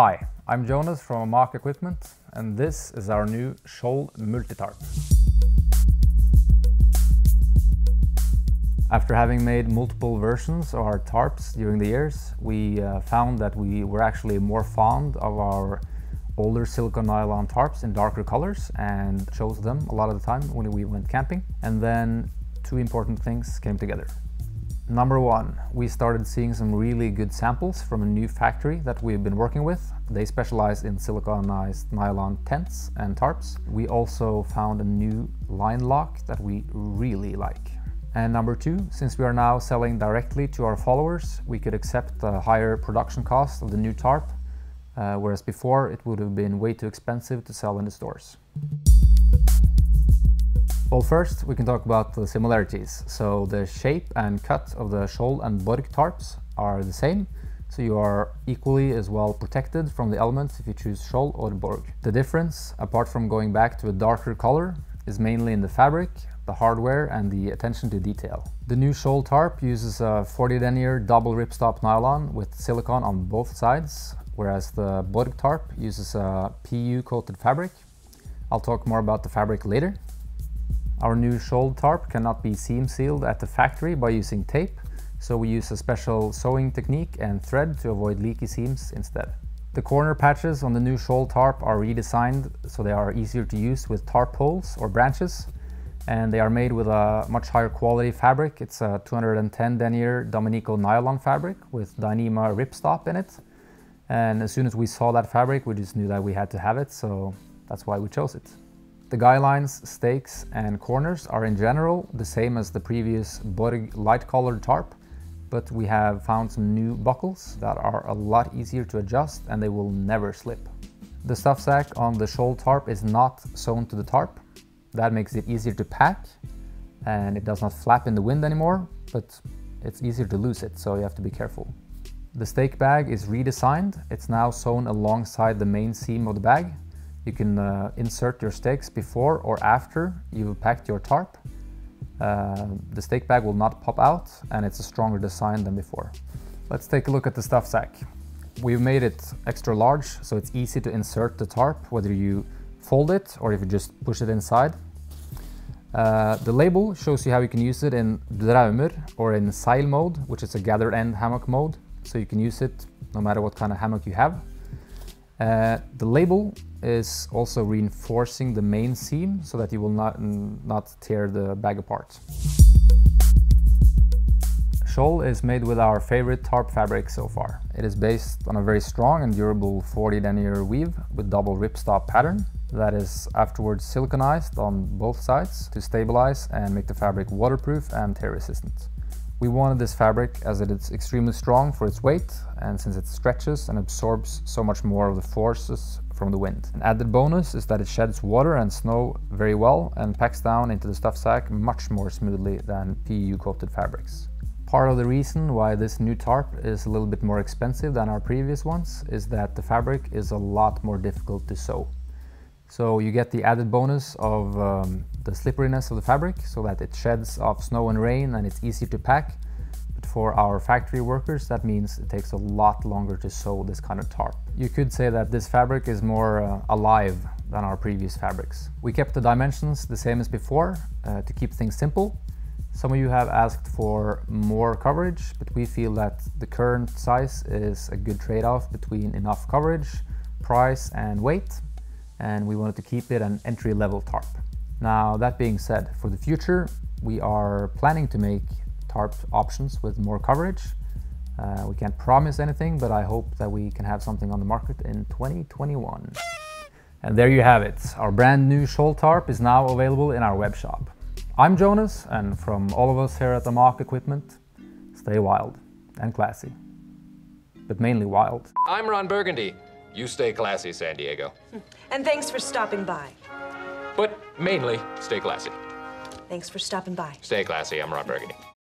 Hi, I'm Jonas from Amok Equipment, and this is our new Skjold Multitarp. After having made multiple versions of our tarps during the years, we found that we were actually more fond of our older silicone nylon tarps in darker colors and chose them a lot of the time when we went camping. And then two important things came together. Number one, we started seeing some really good samples from a new factory that we've been working with. They specialize in siliconized nylon tents and tarps. We also found a new line lock that we really like. And number two, since we are now selling directly to our followers, we could accept the higher production cost of the new tarp, whereas before it would have been way too expensive to sell in the stores. Well, first we can talk about the similarities. So the shape and cut of the Skjold and Borg tarps are the same, so you are equally as well protected from the elements if you choose Skjold or Borg. The difference, apart from going back to a darker color, is mainly in the fabric, the hardware, and the attention to detail. The new Skjold tarp uses a 40 denier double ripstop nylon with silicone on both sides, whereas the Borg tarp uses a PU coated fabric. I'll talk more about the fabric later. Our new Skjold tarp cannot be seam sealed at the factory by using tape, so we use a special sewing technique and thread to avoid leaky seams instead. The corner patches on the new Skjold tarp are redesigned so they are easier to use with tarp poles or branches, and they are made with a much higher quality fabric. It's a 210 denier Dominico nylon fabric with Dyneema ripstop in it, and as soon as we saw that fabric we just knew that we had to have it, so that's why we chose it. The guy lines, stakes, and corners are in general the same as the previous Borg light-colored tarp, but we have found some new buckles that are a lot easier to adjust and they will never slip. The stuff sack on the Skjold tarp is not sewn to the tarp. That makes it easier to pack, and it does not flap in the wind anymore, but it's easier to lose it, so you have to be careful. The stake bag is redesigned. It's now sewn alongside the main seam of the bag. You can insert your stakes before or after you've packed your tarp. The stake bag will not pop out, and it's a stronger design than before. Let's take a look at the stuff sack. We've made it extra large, so it's easy to insert the tarp, whether you fold it or if you just push it inside. The label shows you how you can use it in Draumr or in Seil mode, which is a gathered end hammock mode, so you can use it no matter what kind of hammock you have. The label is also reinforcing the main seam so that you will not tear the bag apart. Skjold is made with our favorite tarp fabric so far. It is based on a very strong and durable 40 denier weave with double ripstop pattern that is afterwards siliconized on both sides to stabilize and make the fabric waterproof and tear resistant. We wanted this fabric as it is extremely strong for its weight, and since it stretches and absorbs so much more of the forces from the wind. An added bonus is that it sheds water and snow very well and packs down into the stuff sack much more smoothly than PU coated fabrics. Part of the reason why this new tarp is a little bit more expensive than our previous ones is that the fabric is a lot more difficult to sew. So you get the added bonus of the slipperiness of the fabric, so that it sheds off snow and rain and it's easy to pack. But for our factory workers, that means it takes a lot longer to sew this kind of tarp. You could say that this fabric is more alive than our previous fabrics. We kept the dimensions the same as before to keep things simple. Some of you have asked for more coverage, but we feel that the current size is a good trade-off between enough coverage, price, and weight. And we wanted to keep it an entry-level tarp. Now, that being said, for the future, we are planning to make tarp options with more coverage. We can't promise anything, but I hope that we can have something on the market in 2021. And there you have it. Our brand new Skjold tarp is now available in our web shop. I'm Jonas, and from all of us here at Amok Equipment, stay wild and classy, but mainly wild. I'm Ron Burgundy. You stay classy, San Diego. And thanks for stopping by. But mainly, stay classy. Thanks for stopping by. Stay classy, I'm Ron Burgundy.